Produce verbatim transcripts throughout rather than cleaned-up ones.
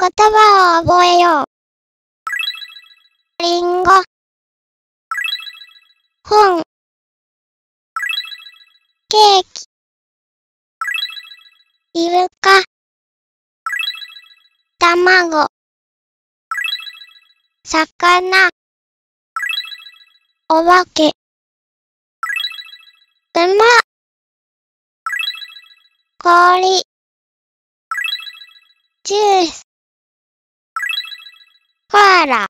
言葉を覚えよう。りんご、本、ケーキ、イルカ、卵、魚、お化け、馬、氷、ジュース、コアラ、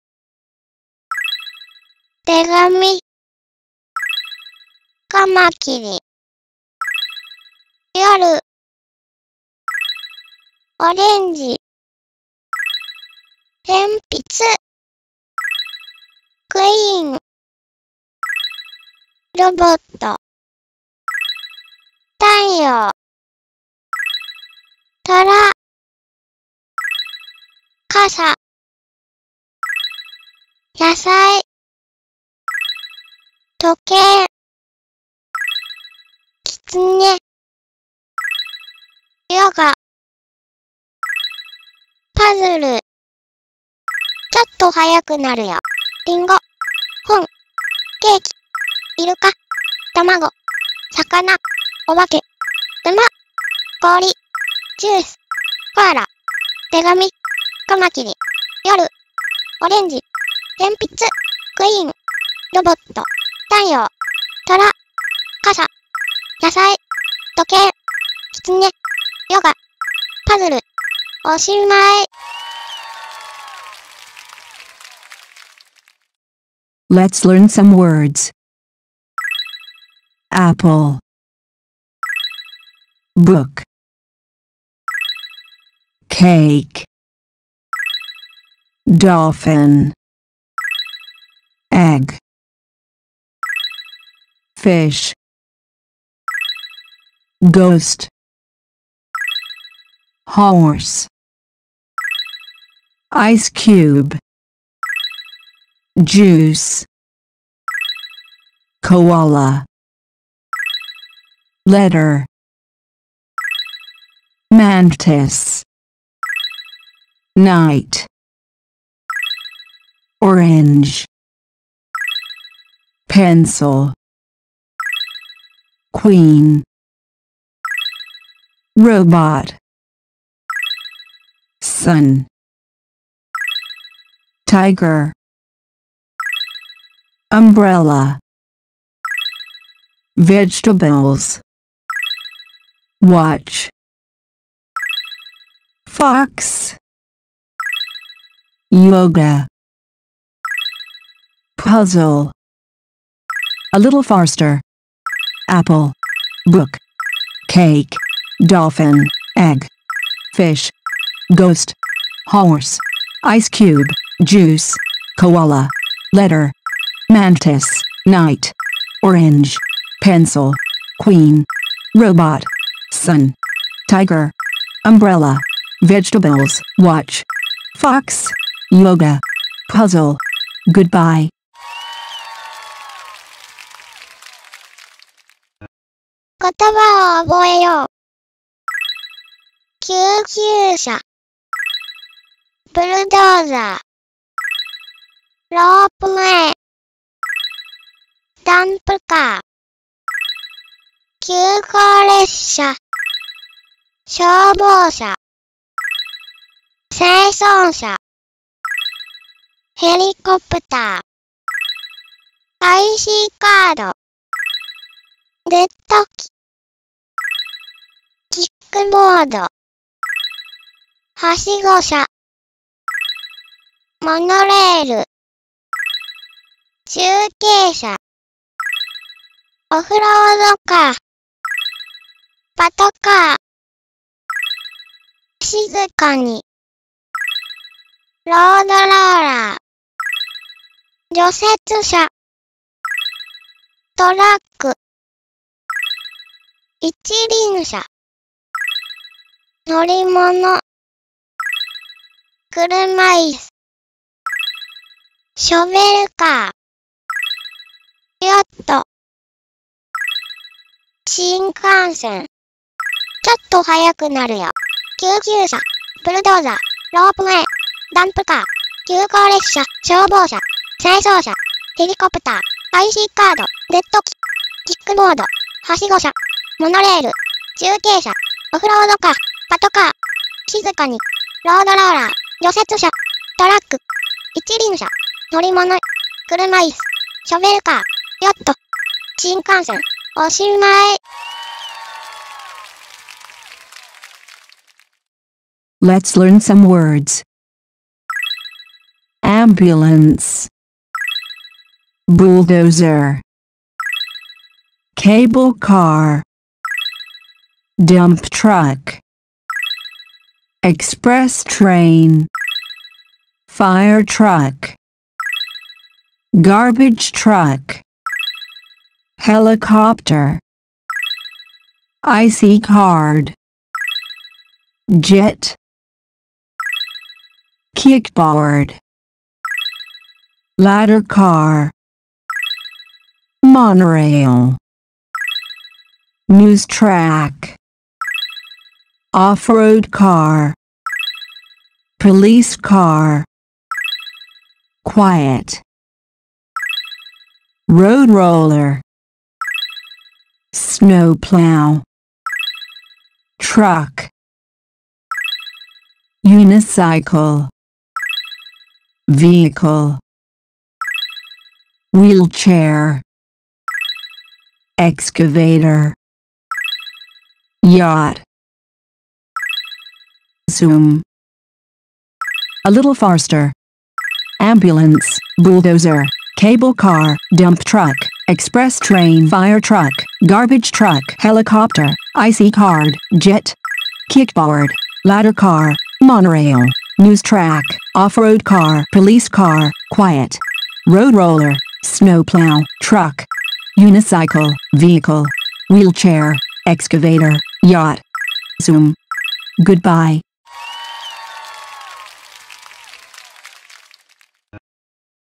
手紙、カマキリ、夜、オレンジ、鉛筆、クイーン、ロボット、太陽、虎、傘、野菜、時計、キツネ、ヨガ、パズル。ちょっと早くなるよ。リンゴ、本、ケーキ、イルカ、卵、魚、お化け、馬、氷、ジュース、コアラ、手紙、カマキリ、夜、オレンジ、鉛筆、クイーン、ロボット、太陽、虎、傘、野菜、時計、キツネ、ヨガ、パズル、おしまい。Let's learn some words. Apple, book, cake, dolphin, egg, fish, ghost, horse, ice cube, juice, koala, letter, mantis, night, orange, pencil, queen, robot, sun, tiger, umbrella, vegetables, watch, fox, yoga, puzzle. A little faster. Apple, book, cake, dolphin, egg, fish, ghost, horse, ice cube, juice, koala, letter, mantis, night, orange, pencil, queen, robot, sun, tiger, umbrella, vegetables, watch, fox, yoga, puzzle. Goodbye.言葉を覚えよう。救急車、ブルドーザー、ロープウェイ、ダンプカー、急行列車、消防車、清掃車、ヘリコプター、アイシーカード、デッド機、キックボード、はしご車、モノレール、中継車、オフロードカー、パトカー、静かに、ロードローラー、除雪車、トラック、一輪車、乗り物、車椅子、ショベルカー、ヨット、新幹線。ちょっと早くなるよ。救急車、ブルドーザー、ロープウェイ、ダンプカー、急行列車、消防車、清掃車、ヘリコプター、アイシー カード、デッド機、キックボード、はしご車、モノレール、中継車、オフロードカー、パトカー、静かに、ロードローラー、除雪車、トラック、一輪車、乗り物、車椅子、ショベルカー、ヨット、新幹線、おしまい。Let's learn some words. Ambulance, bulldozer, cable car, dump truck, express train, fire truck, garbage truck, helicopter, I C card, jet, kickboard, ladder car, monorail, news track, off-road car, police car, quiet, road roller, snow plow, truck, unicycle, vehicle, wheelchair, excavator, yacht, zoom. A little faster. Ambulance, bulldozer, cable car, dump truck, express train, fire truck, garbage truck, helicopter, I C card, jet, kickboard, ladder car, monorail, news track, off-road car, police car, quiet, road roller, snow plow, truck, unicycle, vehicle, wheelchair, excavator, yacht, zoom. Goodbye.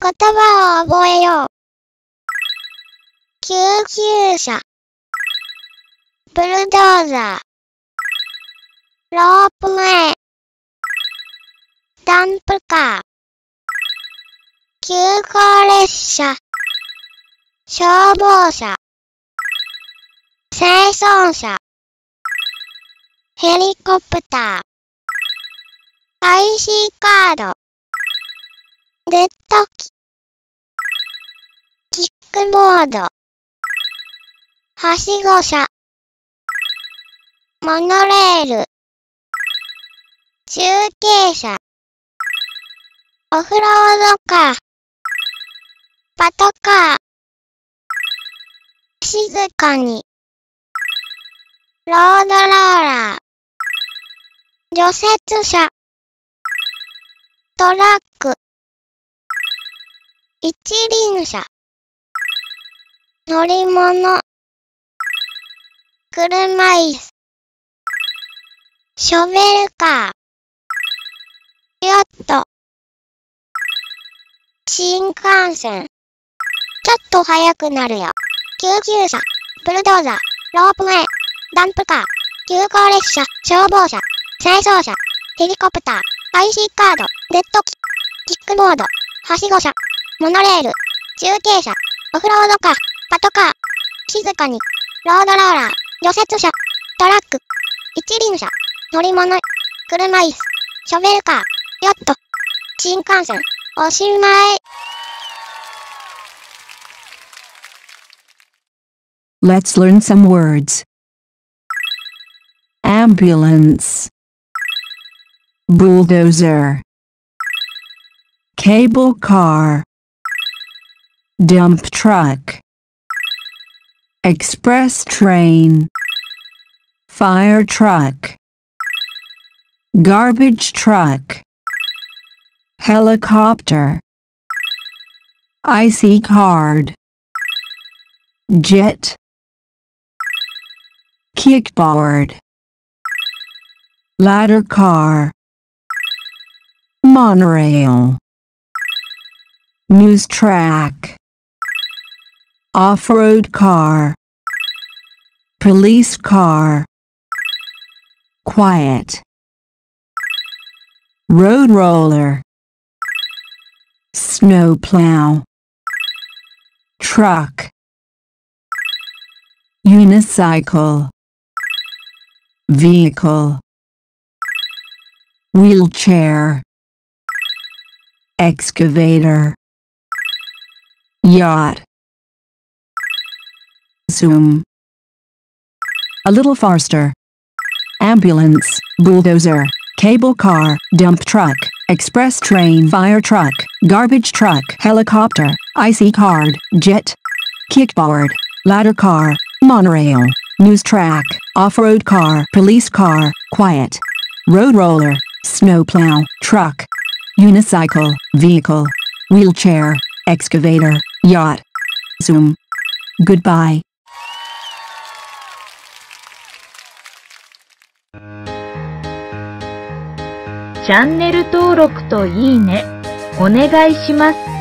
Kotoba o oboe yo. Kyukyūsha, bulldozer, ropeway, dump car, 急行列車、消防車、清掃車、ヘリコプター、アイシー カード、デッド機、キックボード、はしご車、モノレール、中継車、オフロードカー、パトカー、静かに、ロードローラー、除雪車、トラック、一輪車、乗り物、車椅子、ショベルカー、ヨット、新幹線。ちょっと速くなるよ。救急車、ブルドーザー、ロープウェイ、ダンプカー、急行列車、消防車、清掃車、ヘリコプター、アイシー カード、デッド機、キックボード、はしご車、モノレール、中継車、オフロードカー、パトカー、静かに、ロードローラー、除雪車、トラック、一輪車、乗り物、車椅子、ショベルカー、ヨット、新幹線、おしまい。Let's learn some words. Ambulance, bulldozer, cable car, dump truck, express train, fire truck, garbage truck, helicopter, I C card, jet, kickboard, ladder car, monorail, news track, off-road car, police car, quiet, road roller, snow plow, truck, unicycle, vehicle, wheelchair, excavator, yacht, zoom, a little faster, ambulance, bulldozer, cable car, dump truck, express train, fire truck, garbage truck, helicopter, I C card, jet, kickboard, ladder car, monorail, news track, off-road car, police car, quiet, road roller, snow plow, truck, unicycle, vehicle, wheelchair, excavator, yacht, zoom. Goodbye.チャンネル登録といいね、お願いします。